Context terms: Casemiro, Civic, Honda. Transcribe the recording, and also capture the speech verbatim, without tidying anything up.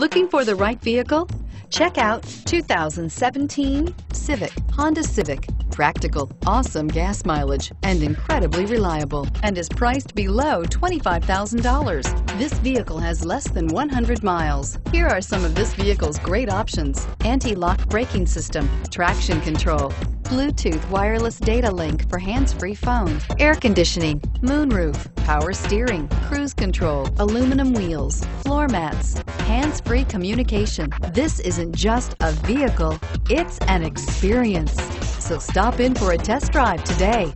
Looking for the right vehicle? Check out two thousand seventeen Civic, Honda Civic. Practical, awesome gas mileage, and incredibly reliable, and is priced below twenty-five thousand dollars. This vehicle has less than one hundred miles. Here are some of this vehicle's great options: anti-lock braking system, traction control, Bluetooth wireless data link for hands-free phone, air conditioning, moonroof, power steering, cruise control, aluminum wheels, floor mats, hands-free communication. This isn't just a vehicle, it's an experience. So stop in for a test drive today.